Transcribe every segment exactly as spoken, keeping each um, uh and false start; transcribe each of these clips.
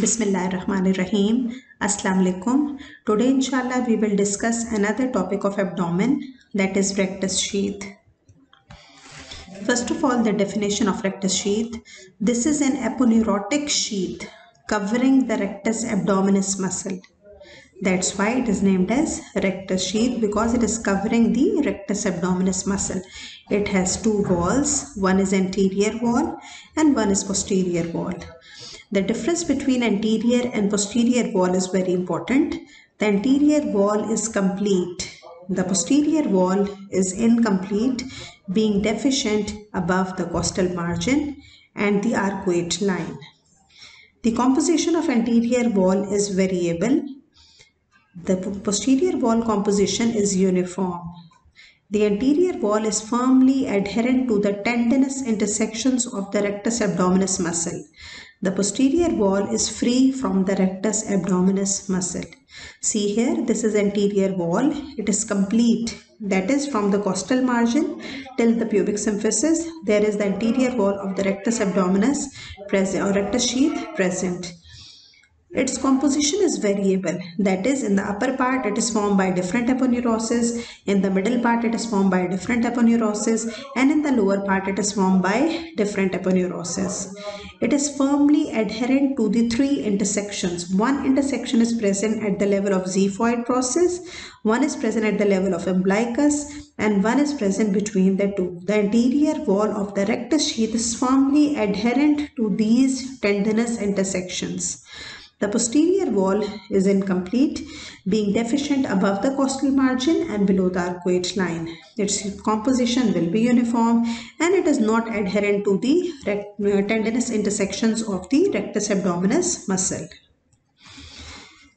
Bismillahirrahmanirrahim. Assalamu alaikum. Today inshallah we will discuss another topic of abdomen, that is rectus sheath. First of all, the definition of rectus sheath. This is an aponeurotic sheath covering the rectus abdominis muscle. That's why it is named as rectus sheath, because it is covering the rectus abdominis muscle. It has two walls. One is anterior wall and one is posterior wall. The difference between anterior and posterior wall is very important. The anterior wall is complete. The posterior wall is incomplete, being deficient above the costal margin and the arcuate line. The composition of anterior wall is variable. The posterior wall composition is uniform. The anterior wall is firmly adherent to the tendinous intersections of the rectus abdominis muscle. The posterior wall is free from the rectus abdominis muscle. See here, this is anterior wall. It is complete. That is from the costal margin till the pubic symphysis. There is the anterior wall of the rectus abdominis present, or rectus sheath present. Its composition is variable. That is, in the upper part it is formed by different aponeurosis, in the middle part it is formed by different aponeurosis, and in the lower part it is formed by different aponeurosis. It is firmly adherent to the three intersections. One intersection is present at the level of xiphoid process, one is present at the level of umbilicus, and one is present between the two. The anterior wall of the rectus sheath is firmly adherent to these tendinous intersections. The posterior wall is incomplete, being deficient above the costal margin and below the arcuate line. Its composition will be uniform, and it is not adherent to the tendinous intersections of the rectus abdominis muscle.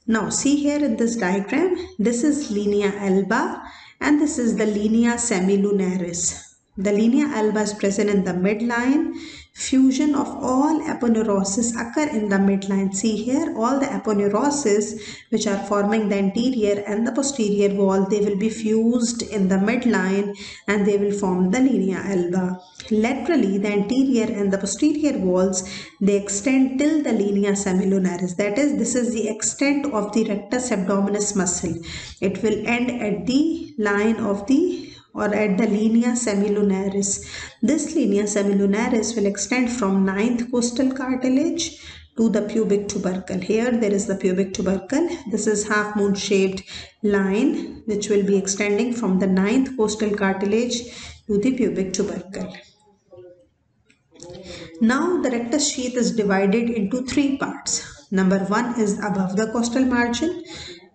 Now see here in this diagram, this is linea alba and this is the linea semilunaris. The linea alba is present in the midline. Fusion of all aponeurosis occur in the midline. See here, all the aponeurosis which are forming the anterior and the posterior wall, they will be fused in the midline and they will form the linea alba. Laterally, the anterior and the posterior walls, they extend till the linea semilunaris. That is, this is the extent of the rectus abdominis muscle. It will end at the line of the or at the linea semilunaris. This linea semilunaris will extend from ninth costal cartilage to the pubic tubercle. Here there is the pubic tubercle. This is half moon shaped line which will be extending from the ninth costal cartilage to the pubic tubercle. Now the rectus sheath is divided into three parts. Number one is above the costal margin.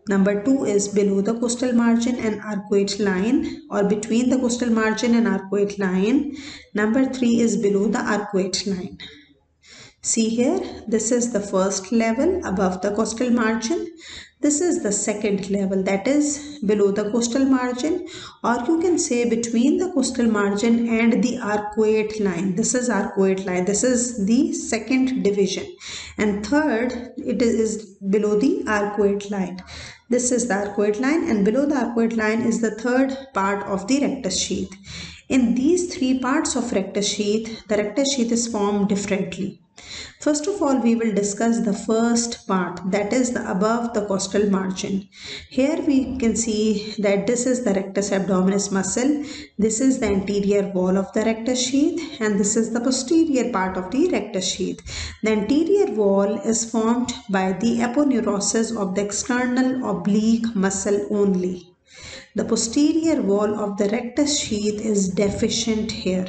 Number two is below the costal margin and arcuate line, or between the costal margin and arcuate line. Number three is below the arcuate line. See here, this is the first level above the costal margin. This is the second level, that is below the costal margin, or you can say between the costal margin and the arcuate line. This is arcuate line. This is the second division. And third, it is below the arcuate line. This is the arcuate line, and below the arcuate line is the third part of the rectus sheath. In these three parts of rectus sheath, the rectus sheath is formed differently. First of all, we will discuss the first part, that is the above the costal margin. Here we can see that this is the rectus abdominis muscle, this is the anterior wall of the rectus sheath, and this is the posterior part of the rectus sheath. The anterior wall is formed by the aponeurosis of the external oblique muscle only. The posterior wall of the rectus sheath is deficient here.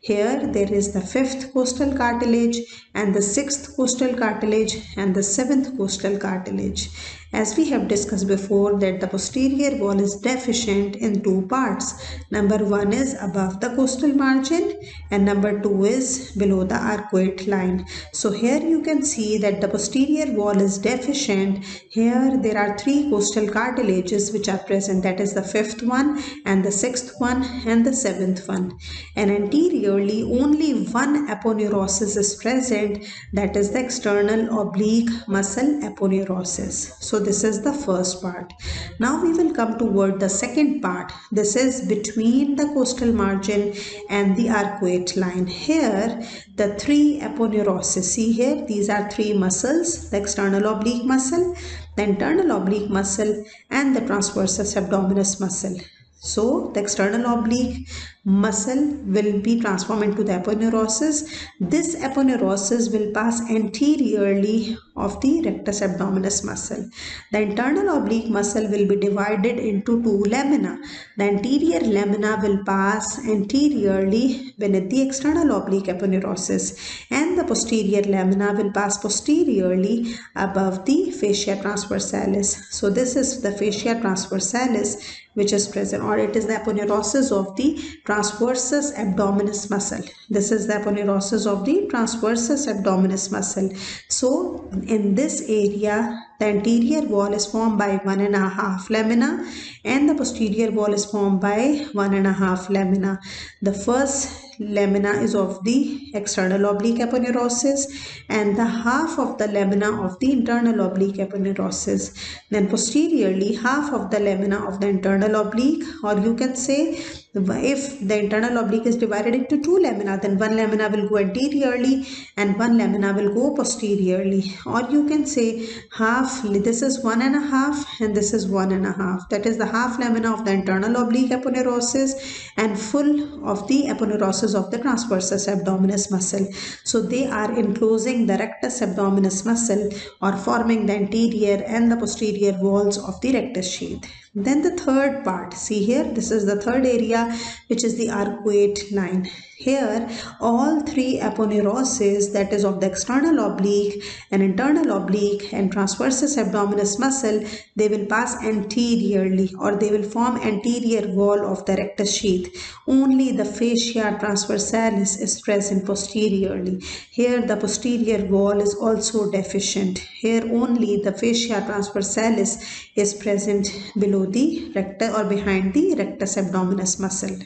Here there is the fifth costal cartilage and the sixth costal cartilage and the seventh costal cartilage. As we have discussed before, that the posterior wall is deficient in two parts. Number one is above the costal margin and number two is below the arcuate line. So here you can see that the posterior wall is deficient. Here there are three costal cartilages which are present, that is the fifth one and the sixth one and the seventh one. And anteriorly only one aponeurosis is present, that is the external oblique muscle aponeurosis. So this is the first part. Now we will come toward the second part. This is between the costal margin and the arcuate line. Here the three aponeurosis, see here, these are three muscles: the external oblique muscle, the internal oblique muscle and the transversus abdominis muscle. So the external oblique muscle will be transformed into the aponeurosis. This aponeurosis will pass anteriorly of the rectus abdominis muscle. The internal oblique muscle will be divided into two lamina. The anterior lamina will pass anteriorly beneath the external oblique aponeurosis and the posterior lamina will pass posteriorly above the fascia transversalis. So this is the fascia transversalis which is present, or it is the aponeurosis of the transversus abdominis muscle. This is the aponeurosis of the transversus abdominis muscle. So in this area, the anterior wall is formed by one and a half lamina and the posterior wall is formed by one and a half lamina. The first lamina is of the external oblique aponeurosis and the half of the lamina of the internal oblique aponeurosis. Then posteriorly half of the lamina of the internal oblique, or you can say if the internal oblique is divided into two lamina, then one lamina will go anteriorly and one lamina will go posteriorly, or you can say half, this is one and a half and this is one and a half, that is the half lamina of the internal oblique aponeurosis and full of the aponeurosis of the transversus abdominis muscle. So they are enclosing the rectus abdominis muscle or forming the anterior and the posterior walls of the rectus sheath. Then the third part, see here, this is the third area which is the arcuate line. Here all three aponeurosis, that is of the external oblique and internal oblique and transversus abdominis muscle, they will pass anteriorly or they will form anterior wall of the rectus sheath. Only the fascia transversalis is present posteriorly. Here the posterior wall is also deficient. Here only the fascia transversalis is present below the rectus or behind the rectus abdominis muscle.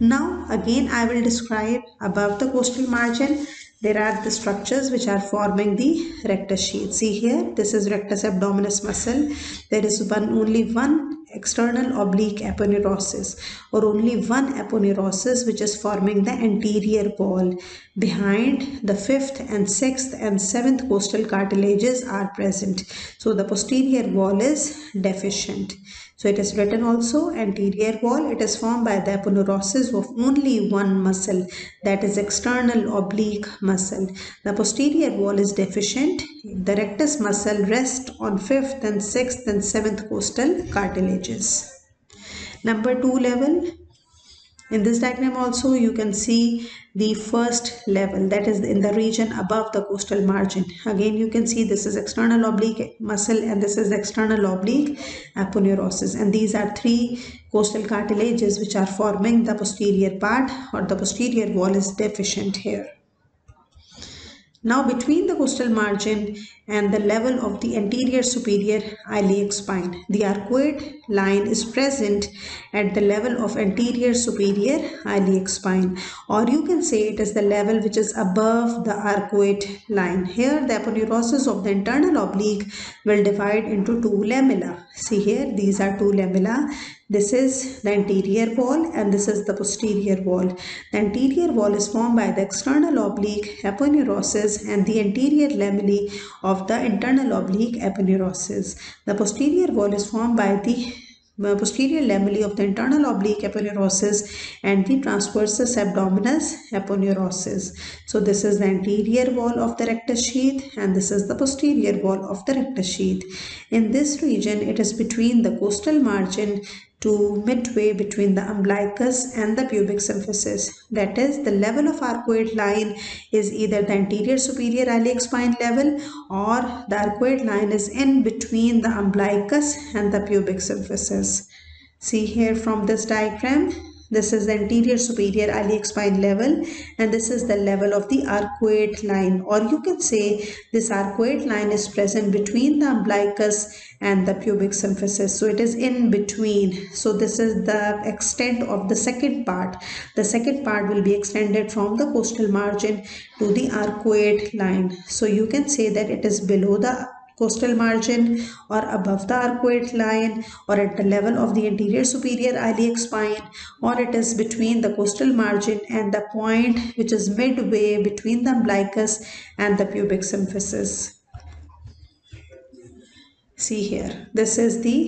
Now again I will describe above the costal margin. There are the structures which are forming the rectus sheath. See here, this is rectus abdominis muscle. There is one only one external oblique aponeurosis or only one aponeurosis which is forming the anterior wall. Behind, the fifth and sixth and seventh costal cartilages are present. So the posterior wall is deficient. So it is written also anterior wall. It is formed by the aponeurosis of only one muscle, that is external oblique muscle. The posterior wall is deficient. The rectus muscle rests on fifth and sixth and seventh costal cartilages. Number two level. In this diagram also you can see the first level, that is in the region above the costal margin. Again you can see this is external oblique muscle and this is external oblique aponeurosis, and these are three costal cartilages which are forming the posterior part or the posterior wall is deficient here. Now between the costal margin and the level of the anterior superior iliac spine, the arcuate line is present at the level of anterior superior iliac spine, or you can say it is the level which is above the arcuate line. Here the aponeurosis of the internal oblique will divide into two lamella. See here, these are two lamella. This is the anterior wall and this is the posterior wall. The anterior wall is formed by the external oblique aponeurosis and the anterior lamellae of Of the internal oblique aponeurosis. The posterior wall is formed by the posterior lamellae of the internal oblique aponeurosis and the transversus abdominis aponeurosis. So this is the anterior wall of the rectus sheath and this is the posterior wall of the rectus sheath. In this region it is between the costal margin to midway between the umbilicus and the pubic symphysis. That is, the level of arcuate line is either the anterior superior iliac spine level or the arcuate line is in between the umbilicus and the pubic symphysis. See here from this diagram, This is the anterior superior iliac spine level, and this is the level of the arcuate line, or you can say this arcuate line is present between the umbilicus and the pubic symphysis. So it is in between. So this is the extent of the second part. The second part will be extended from the costal margin to the arcuate line. So you can say that it is below the costal margin or above the arcuate line, or at the level of the anterior superior iliac spine, or it is between the costal margin and the point which is midway between the umbilicus and the pubic symphysis. See here, this is the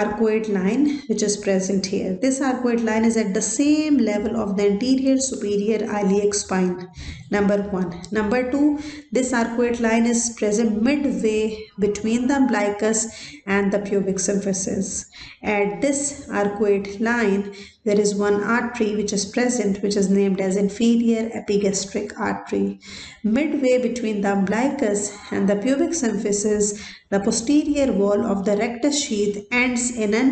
arcuate line which is present here. This arcuate line is at the same level of the anterior superior iliac spine, number one. Number two, this arcuate line is present midway between the umbilicus and the pubic symphysis. At this arcuate line, there is one artery which is present, which is named as inferior epigastric artery. Midway between the umbilicus and the pubic symphysis, the posterior wall of the rectus sheath ends in an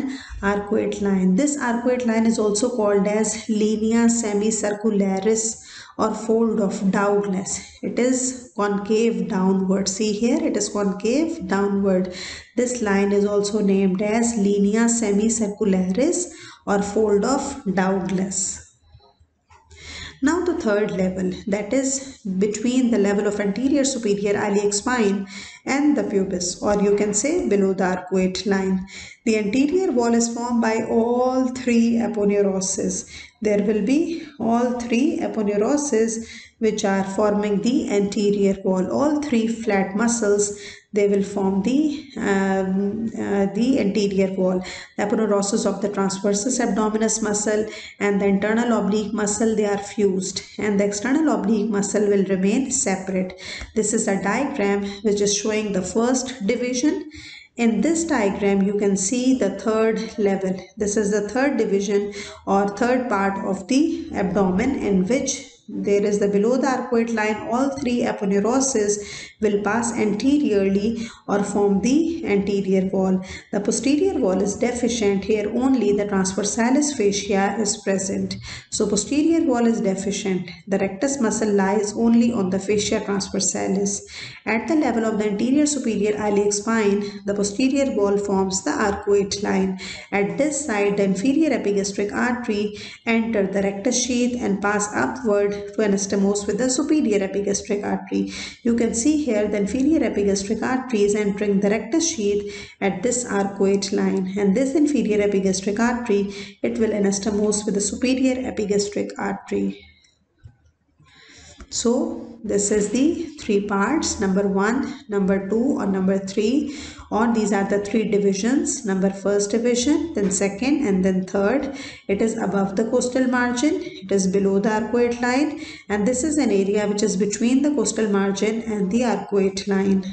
arcuate line. This arcuate line is also called as linea semicircularis, or fold of Douglas. It is concave downward. See here, it is concave downward. This line is also named as linea semicircularis, or fold of Douglas. Now the third level, that is between the level of anterior superior iliac spine and the pubis, or you can say below the arcuate line. The anterior wall is formed by all three aponeuroses. There will be all three aponeuroses which are forming the anterior wall. All three flat muscles, they will form the um, uh, the anterior wall. The aponeurosis of the transversus abdominis muscle and the internal oblique muscle, they are fused, and the external oblique muscle will remain separate. This is a diagram which is showing the first division. In this diagram, you can see the third level. This is the third division or third part of the abdomen, in which there is the below the arcuate line. All three aponeuroses will pass anteriorly or form the anterior wall. The posterior wall is deficient. Here only the transversalis fascia is present. So posterior wall is deficient. The rectus muscle lies only on the fascia transversalis. At the level of the anterior superior iliac spine, the posterior wall forms the arcuate line. At this side, the inferior epigastric artery enter the rectus sheath and pass upward to anastomose with the superior epigastric artery. You can see here the inferior epigastric artery is entering the rectus sheath at this arcuate line, and this inferior epigastric artery, it will anastomose with the superior epigastric artery. So this is the three parts, number one, number two, or number three, or these are the three divisions. Number first division, then second, and then third. It is above the costal margin, it is below the arcuate line, and this is an area which is between the costal margin and the arcuate line.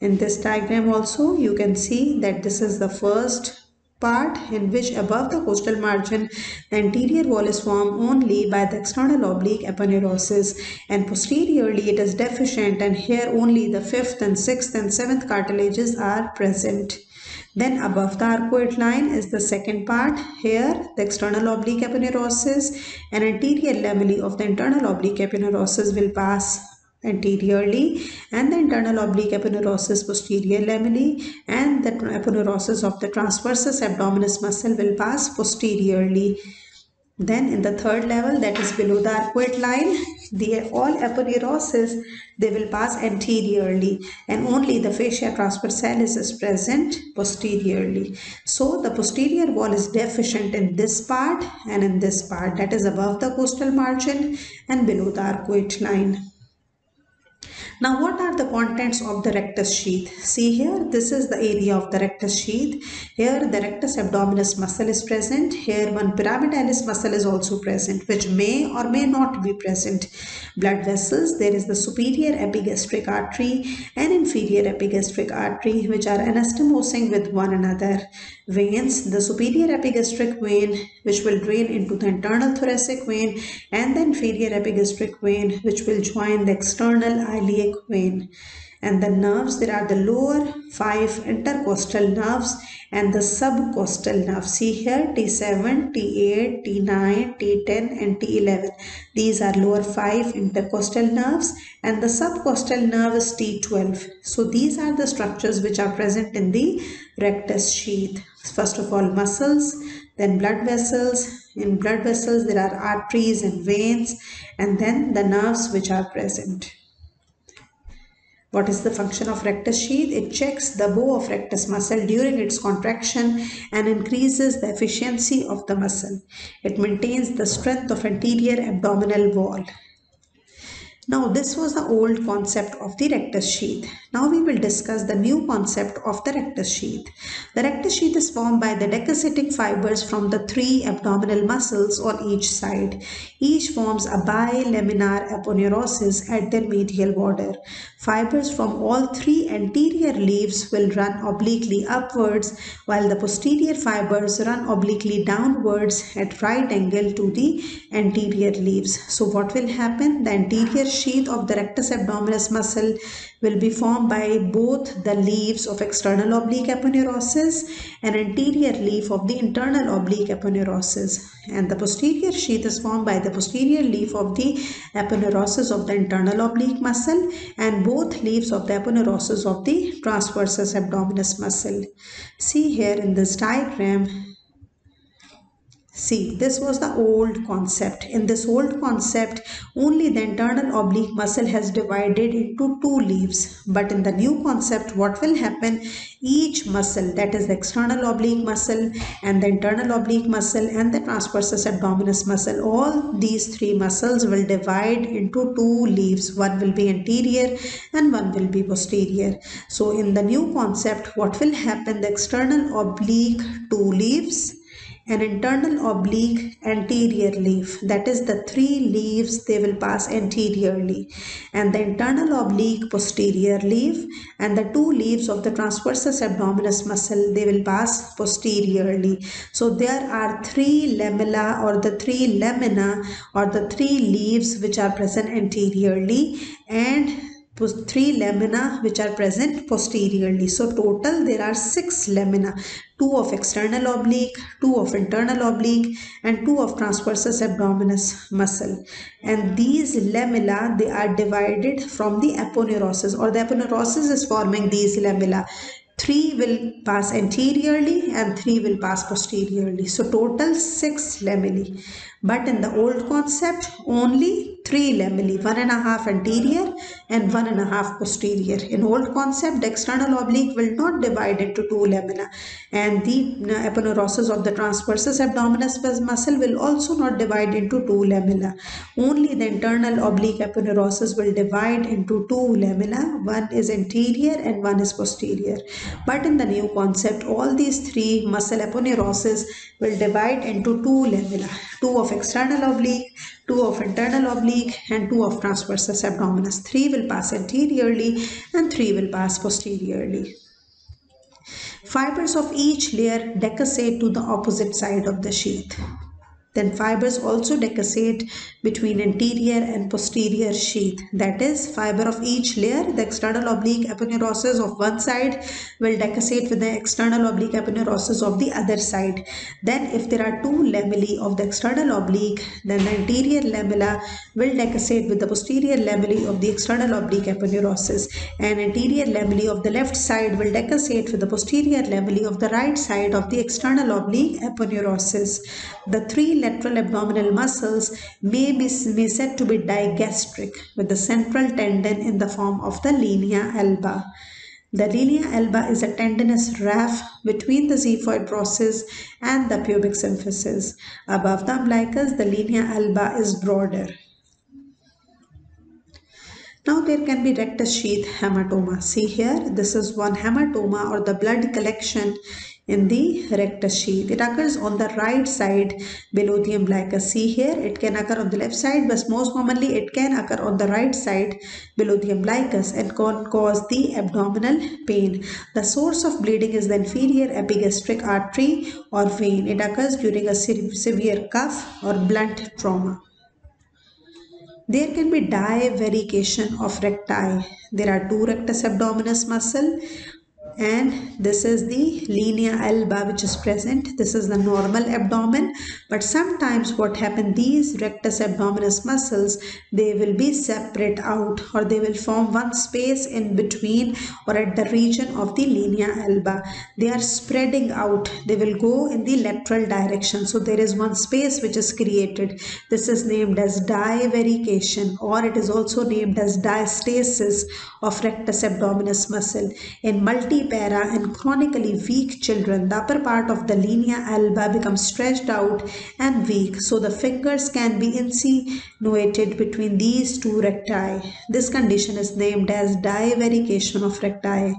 In this diagram also, you can see that this is the first part, in which above the costal margin the anterior wall is formed only by the external oblique aponeurosis, and posteriorly it is deficient, and here only the fifth and sixth and seventh cartilages are present. Then above the arcuate line is the second part. Here the external oblique aponeurosis and anterior lamellae of the internal oblique aponeurosis will pass anteriorly, and the internal oblique aponeurosis posterior lamellae and the aponeurosis of the transversus abdominis muscle will pass posteriorly. Then in the third level, that is below the arcuate line, the all aponeuroses, they will pass anteriorly, and only the fascia transversalis is present posteriorly. So the posterior wall is deficient in this part and in this part, that is above the costal margin and below the arcuate line. Now, what are the contents of the rectus sheath? See here, this is the area of the rectus sheath. Here, the rectus abdominis muscle is present. Here, one pyramidalis muscle is also present, which may or may not be present. Blood vessels, there is the superior epigastric artery and inferior epigastric artery, which are anastomosing with one another. Veins, the superior epigastric vein, which will drain into the internal thoracic vein, and the inferior epigastric vein, which will join the external iliac iliac vein, and the nerves, there are the lower five intercostal nerves and the subcostal nerves. See here T seven, T eight, T nine, T ten and T eleven. These are lower five intercostal nerves and the subcostal nerve is T twelve. So these are the structures which are present in the rectus sheath. First of all muscles, then blood vessels. In blood vessels there are arteries and veins, and then the nerves which are present. What is the function of rectus sheath? It checks the bow of rectus muscle during its contraction and increases the efficiency of the muscle. It maintains the strength of anterior abdominal wall. Now this was the old concept of the rectus sheath. Now we will discuss the new concept of the rectus sheath. The rectus sheath is formed by the decussating fibers from the three abdominal muscles on each side. Each forms a bilaminar aponeurosis at their medial border. Fibers from all three anterior leaves will run obliquely upwards, while the posterior fibers run obliquely downwards at right angle to the anterior leaves. So what will happen? The anterior sheath of the rectus abdominis muscle will be formed by both the leaves of external oblique aponeurosis and anterior leaf of the internal oblique aponeurosis, and the posterior sheath is formed by the posterior leaf of the aponeurosis of the internal oblique muscle and both leaves of the aponeurosis of the transversus abdominis muscle. See here in this diagram. See, this was the old concept. In this old concept, only the internal oblique muscle has divided into two leaves. But in the new concept, what will happen? Each muscle, that is the external oblique muscle and the internal oblique muscle and the transversus abdominis muscle, all these three muscles will divide into two leaves. One will be anterior and one will be posterior. So in the new concept, what will happen? The external oblique two leaves, an internal oblique anterior leaf, that is the three leaves, they will pass anteriorly, and the internal oblique posterior leaf and the two leaves of the transversus abdominis muscle, they will pass posteriorly. So there are three lamella or the three lamina or the three leaves which are present anteriorly and three lamina which are present posteriorly. So total there are six lamina, two of external oblique, two of internal oblique and two of transversus abdominis muscle, and these lamella, they are divided from the aponeurosis, or the aponeurosis is forming these lamella. Three will pass anteriorly and three will pass posteriorly. So total six lamellae. But in the old concept, only three lamellae, one and a half anterior and one and a half posterior. In old concept, the external oblique will not divide into two lamina, and the aponeurosis of the transversus abdominis muscle will also not divide into two lamina. Only the internal oblique aponeurosis will divide into two lamina. One is anterior and one is posterior. But in the new concept, all these three muscle aponeuroses will divide into two lamella, two of external oblique, two of internal oblique and two of transversus abdominis. Three will pass anteriorly and three will pass posteriorly. Fibers of each layer decussate to the opposite side of the sheath. Then fibers also decussate between anterior and posterior sheath. That is, fiber of each layer, the external oblique aponeurosis of one side will decussate with the external oblique aponeurosis of the other side. Then if there are two lamellae of the external oblique, then the anterior lamella will decussate with the posterior lamellae of the external oblique aponeurosis, and anterior lamellae of the left side will decussate with the posterior lamellae of the right side of the external oblique aponeurosis. The three lateral abdominal muscles may be may said to be digastric, with the central tendon in the form of the linea alba. The linea alba is a tendinous raft between the xiphoid process and the pubic symphysis. Above the umbilicus, the linea alba is broader. Now there can be rectus sheath hematoma. See here, this is one hematoma or the blood collection in the rectus sheath. It occurs on the right side below the umbilicus. See here, it can occur on the left side, but most commonly it can occur on the right side below the umbilicus and can cause the abdominal pain. The source of bleeding is the inferior epigastric artery or vein. It occurs during a severe cuff or blunt trauma. there can be divarication of recti. There are two rectus abdominis muscle, and this is the linea alba which is present. This is the normal abdomen, but sometimes what happens, these rectus abdominis muscles, they will be separate out, or they will form one space in between or at the region of the linea alba. They are spreading out, they will go in the lateral direction, so there is one space which is created. This is named as divarication, or it is also named as diastasis of rectus abdominis muscle. In multi para and chronically weak children, the upper part of the linea alba becomes stretched out and weak, so the fingers can be insinuated between these two recti. This condition is named as divarication of recti.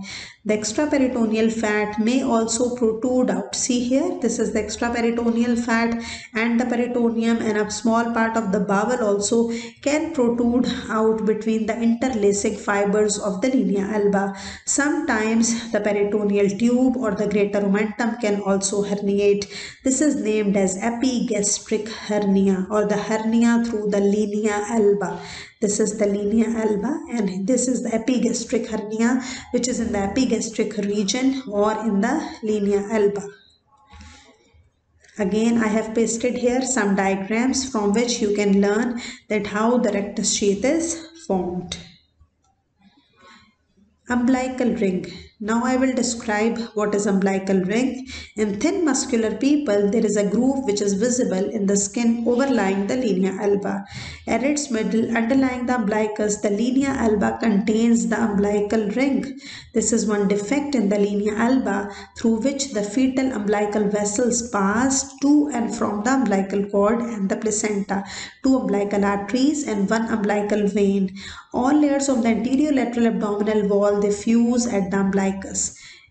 The extraperitoneal fat may also protrude out. See here, this is the extraperitoneal fat, and the peritoneum and a small part of the bowel also can protrude out between the interlacing fibers of the linea alba. Sometimes the peritoneal tube or the greater omentum can also herniate. This is named as epigastric hernia, or the hernia through the linea alba. This is the linea alba, and this is the epigastric hernia, which is in the epigastric region or in the linea alba. Again, I have pasted here some diagrams from which you can learn that how the rectus sheath is formed. Umbilical ring. Now I will describe what is umbilical ring. In thin muscular people, there is a groove which is visible in the skin overlying the linea alba. At its middle, underlying the umbilicus, the linea alba contains the umbilical ring. This is one defect in the linea alba through which the fetal umbilical vessels pass to and from the umbilical cord and the placenta, two umbilical arteries and one umbilical vein. All layers of the anterior lateral abdominal wall, they fuse at the umbilicus.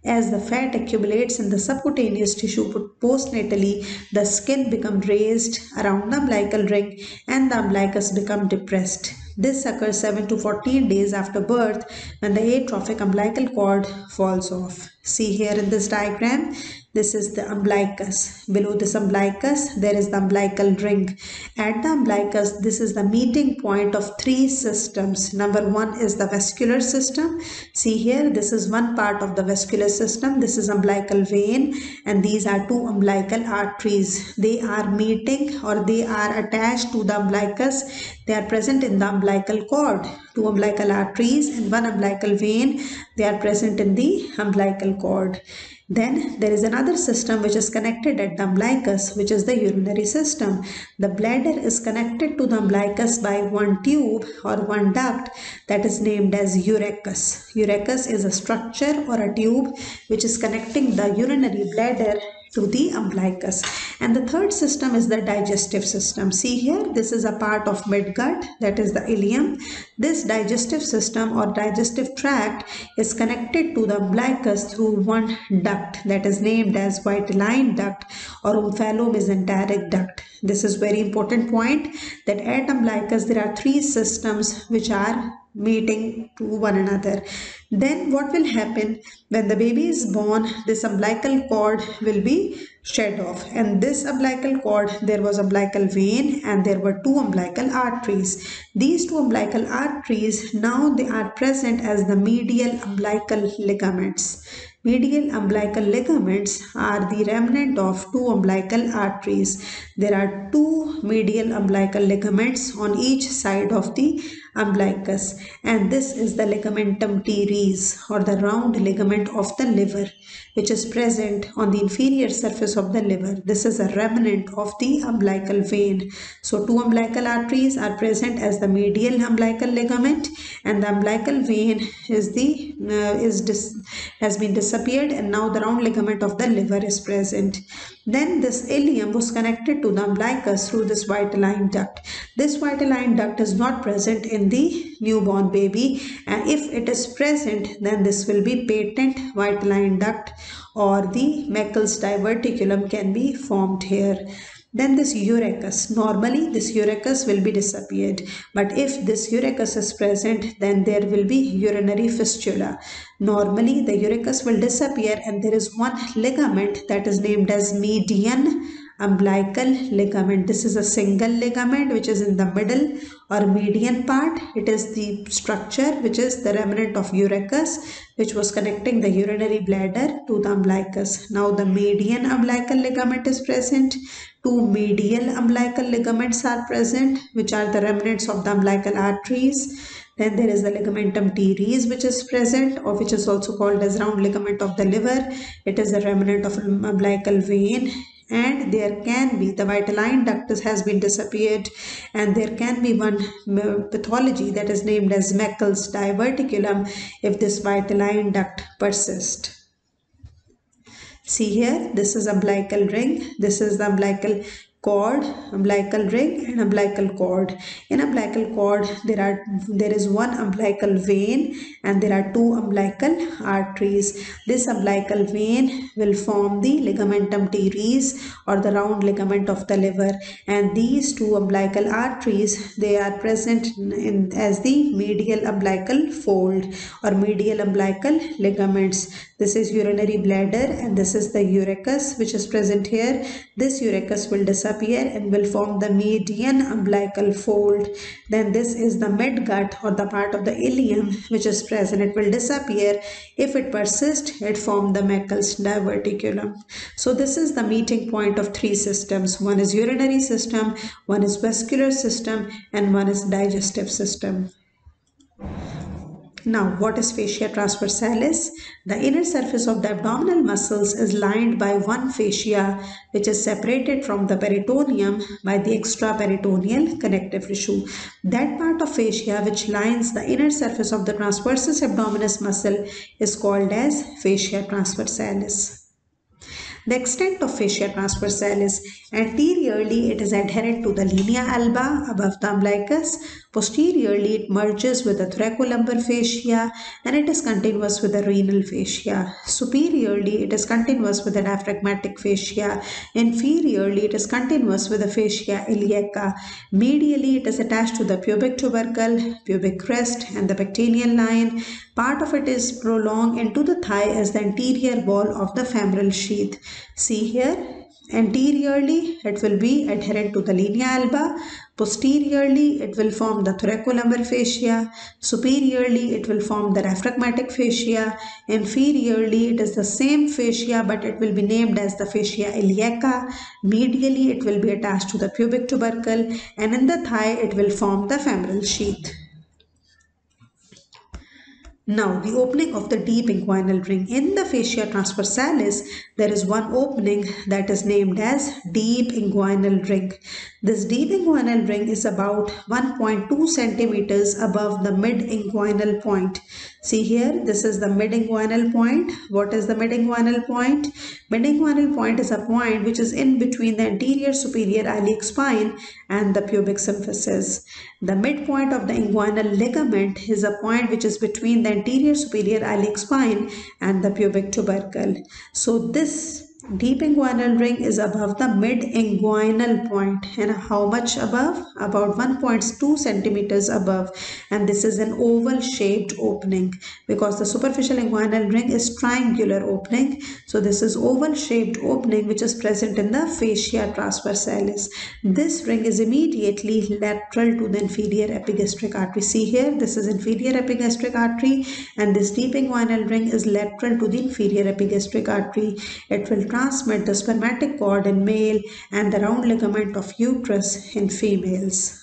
As the fat accumulates in the subcutaneous tissue postnatally, the skin becomes raised around the umbilical ring and the umbilicus becomes depressed. This occurs seven to fourteen days after birth when the atrophic umbilical cord falls off. See here in this diagram, this is the umbilicus. Below this umbilicus, there is the umbilical ring. At the umbilicus, this is the meeting point of three systems. Number one is the vascular system. See here, this is one part of the vascular system. This is umbilical vein, and these are two umbilical arteries. They are meeting, or they are attached to the umbilicus. They are present in the umbilical cord. Two umbilical arteries and one umbilical vein, they are present in the umbilical cord. Then there is another system which is connected at the umbilicus, which is the urinary system. The bladder is connected to the umbilicus by one tube or one duct that is named as urachus. Urachus is a structure or a tube which is connecting the urinary bladder to the umbilicus. And the third system is the digestive system. See here, this is a part of midgut, that is the ileum. This digestive system or digestive tract is connected to the umbilicus through one duct that is named as vitelline duct or omphalomesenteric duct. This is very important point, that at umbilicus there are three systems which are meeting to one another. Then what will happen when the baby is born? This umbilical cord will be shed off, and this umbilical cord, there was umbilical vein and there were two umbilical arteries. These two umbilical arteries, now they are present as the medial umbilical ligaments. Medial umbilical ligaments are the remnant of two umbilical arteries. There are two medial umbilical ligaments on each side of the umbilicus, and this is the ligamentum teres or the round ligament of the liver, which is present on the inferior surface of the liver. This is a remnant of the umbilical vein. So two umbilical arteries are present as the medial umbilical ligament, and the umbilical vein is the uh, is dis has been disappeared, and now the round ligament of the liver is present. Then this ileum was connected to the umbilicus through this vitelline duct. This vitelline duct is not present in the newborn baby, and if it is present, then this will be patent vitelline duct or the Meckel's diverticulum can be formed here. Then this urachus, normally this urachus will be disappeared, but if this urachus is present, then there will be urinary fistula. Normally the urachus will disappear, and there is one ligament that is named as median umbilical ligament. This is a single ligament which is in the middle or median part. It is the structure which is the remnant of urachus, which was connecting the urinary bladder to the umbilicus. Now the median umbilical ligament is present. Two medial umbilical ligaments are present, which are the remnants of the umbilical arteries. Then there is the ligamentum teres, which is present, or which is also called as round ligament of the liver. It is a remnant of umbilical vein. And there can be the vitelline duct has been disappeared, and there can be one pathology that is named as Meckel's diverticulum if this vitelline duct persists. See here, this is umbilical ring, this is the umbilical cord, umbilical ring, and umbilical cord. In umbilical cord, there are there is one umbilical vein and there are two umbilical arteries. This umbilical vein will form the ligamentum teres or the round ligament of the liver, and these two umbilical arteries, they are present in, as the medial umbilical fold or medial umbilical ligaments. This is urinary bladder and this is the urachus which is present here. This urachus will disappear and will form the median umbilical fold. Then this is the midgut or the part of the ileum which is present. It will disappear. If it persists, it forms the Meckel's diverticulum. So this is the meeting point of three systems. One is urinary system, one is vascular system, and one is digestive system. Now, what is fascia transversalis? The inner surface of the abdominal muscles is lined by one fascia which is separated from the peritoneum by the extraperitoneal connective tissue. That part of fascia which lines the inner surface of the transversus abdominis muscle is called as fascia transversalis. The extent of fascia transversalis: anteriorly it is adherent to the linea alba above the umbilicus. Posteriorly it merges with the thoracolumbar fascia and it is continuous with the renal fascia. Superiorly it is continuous with the diaphragmatic fascia. Inferiorly it is continuous with the fascia iliaca. Medially it is attached to the pubic tubercle, pubic crest, and the pectineal line. Part of it is prolonged into the thigh as the anterior wall of the femoral sheath. See here, anteriorly it will be adherent to the linea alba. Posteriorly it will form the thoracolumbar fascia. Superiorly it will form the diaphragmatic fascia. Inferiorly it is the same fascia, but it will be named as the fascia iliaca. Medially it will be attached to the pubic tubercle, and in the thigh it will form the femoral sheath. Now, the opening of the deep inguinal ring. In the fascia transversalis, there is one opening that is named as deep inguinal ring. This deep inguinal ring is about one point two centimeters above the mid inguinal point. See here, this is the mid inguinal point. What is the mid inguinal point? Mid inguinal point is a point which is in between the anterior superior iliac spine and the pubic symphysis. The midpoint of the inguinal ligament is a point which is between the anterior superior iliac spine and the pubic tubercle. So this deep inguinal ring is above the mid inguinal point, and how much above? About one point two centimeters above, and this is an oval shaped opening because the superficial inguinal ring is triangular opening. So this is oval shaped opening which is present in the fascia transversalis. This ring is immediately lateral to the inferior epigastric artery. See here, this is inferior epigastric artery, and this deep inguinal ring is lateral to the inferior epigastric artery. It will transmit the spermatic cord in male and the round ligament of uterus in females.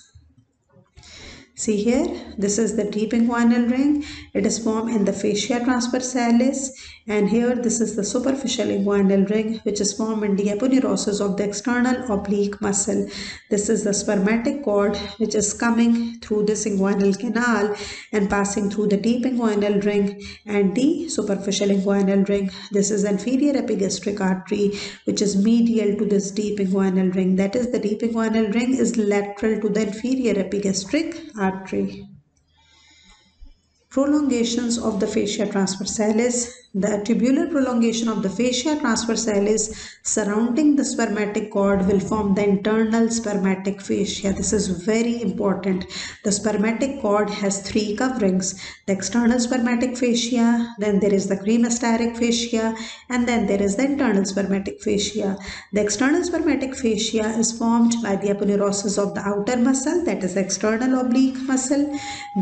See here, this is the deep inguinal ring. It is formed in the fascia transversalis, and here this is the superficial inguinal ring which is formed in the aponeurosis of the external oblique muscle. This is the spermatic cord which is coming through this inguinal canal and passing through the deep inguinal ring and the superficial inguinal ring. This is inferior epigastric artery which is medial to this deep inguinal ring. That is, the deep inguinal ring is lateral to the inferior epigastric artery. Prolongations of the fascia transversalis. The tubular prolongation of the fascia transversalis surrounding the spermatic cord will form the internal spermatic fascia. This is very important. The spermatic cord has three coverings. The external spermatic fascia, then there is the cremasteric fascia, and then there is the internal spermatic fascia. The external spermatic fascia is formed by the aponeurosis of the outer muscle, that is the external oblique muscle.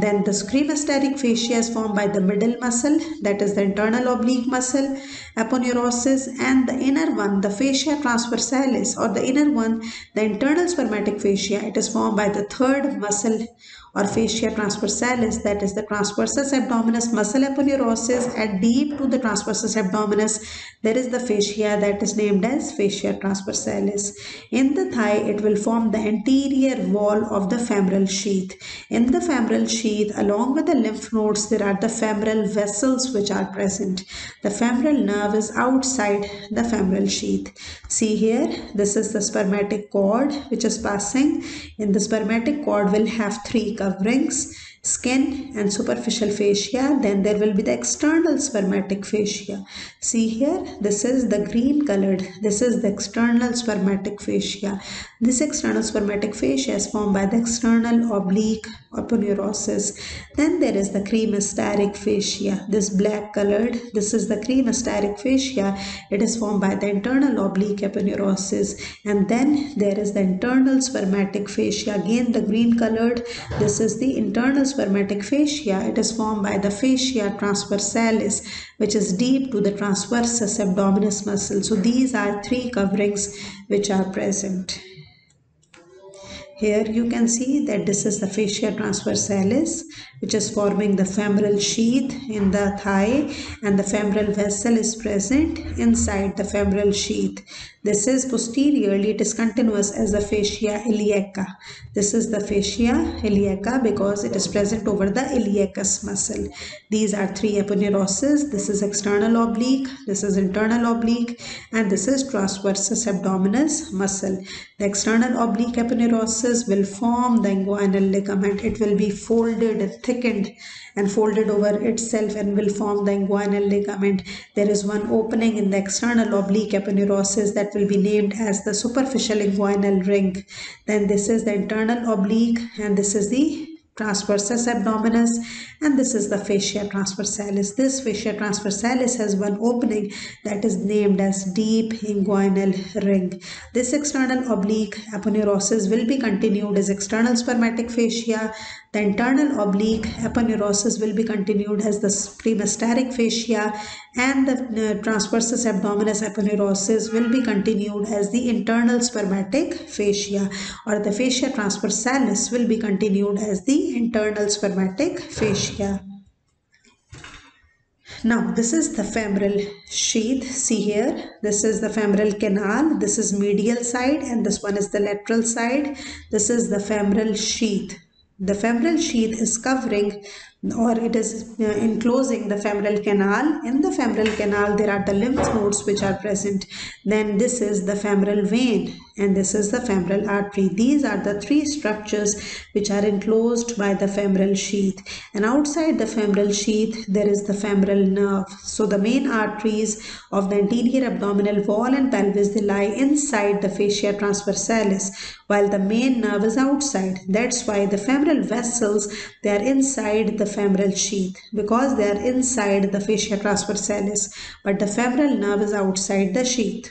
Then the cremasteric fascia is formed by the middle muscle, that is the internal oblique oblique muscle aponeurosis, and the inner one, the fascia transversalis, or the inner one, the internal spermatic fascia, it is formed by the third muscle or fascia transversalis, that is the transversus abdominis muscle aponeurosis, and deep to the transversus abdominis there is the fascia that is named as fascia transversalis. In the thigh, it will form the anterior wall of the femoral sheath. In the femoral sheath, along with the lymph nodes, there are the femoral vessels which are present. The femoral nerve is outside the femoral sheath. See here, this is the spermatic cord which is passing. In the spermatic cord will have three coverings, skin and superficial fascia. Then there will be the external spermatic fascia. See here, this is the green colored, this is the external spermatic fascia. This external spermatic fascia is formed by the external oblique aponeurosis. Then there is the cremasteric fascia, this black colored, this is the cremasteric fascia, it is formed by the internal oblique aponeurosis. And then there is the internal spermatic fascia, again the green colored, this is the internal spermatic fascia, it is formed by the fascia transversalis, which is deep to the transversus abdominis muscle. So these are three coverings which are present. Here you can see that this is the fascia transversalis, which is forming the femoral sheath in the thigh, and the femoral vessel is present inside the femoral sheath. This is posteriorly, it is continuous as the fascia iliaca. This is the fascia iliaca because it is present over the iliacus muscle. These are three aponeuroses. This is external oblique, this is internal oblique, and this is transversus abdominis muscle. The external oblique aponeurosis will form the inguinal ligament. It will be folded, thickened and folded over itself and will form the inguinal ligament. There is one opening in the external oblique aponeurosis that will be named as the superficial inguinal ring. Then this is the internal oblique, and this is the transversus abdominis, and this is the fascia transversalis. This fascia transversalis has one opening that is named as deep inguinal ring. This external oblique aponeurosis will be continued as external spermatic fascia. The internal oblique aponeurosis will be continued as the cremasteric fascia, and the transversus abdominis aponeurosis will be continued as the internal spermatic fascia, or the fascia transversalis will be continued as the internal spermatic fascia. Now this is the femoral sheath. See here, this is the femoral canal, this is medial side, and this one is the lateral side. This is the femoral sheath. The femoral sheath is covering, or it is enclosing the femoral canal. In the femoral canal, there are the lymph nodes which are present. Then this is the femoral vein, and this is the femoral artery. These are the three structures which are enclosed by the femoral sheath. And outside the femoral sheath, there is the femoral nerve. So the main arteries of the anterior abdominal wall and pelvis, they lie inside the fascia transversalis, while the main nerve is outside. That's why the femoral vessels, they are inside the femoral sheath, because they are inside the fascia transversalis, but the femoral nerve is outside the sheath.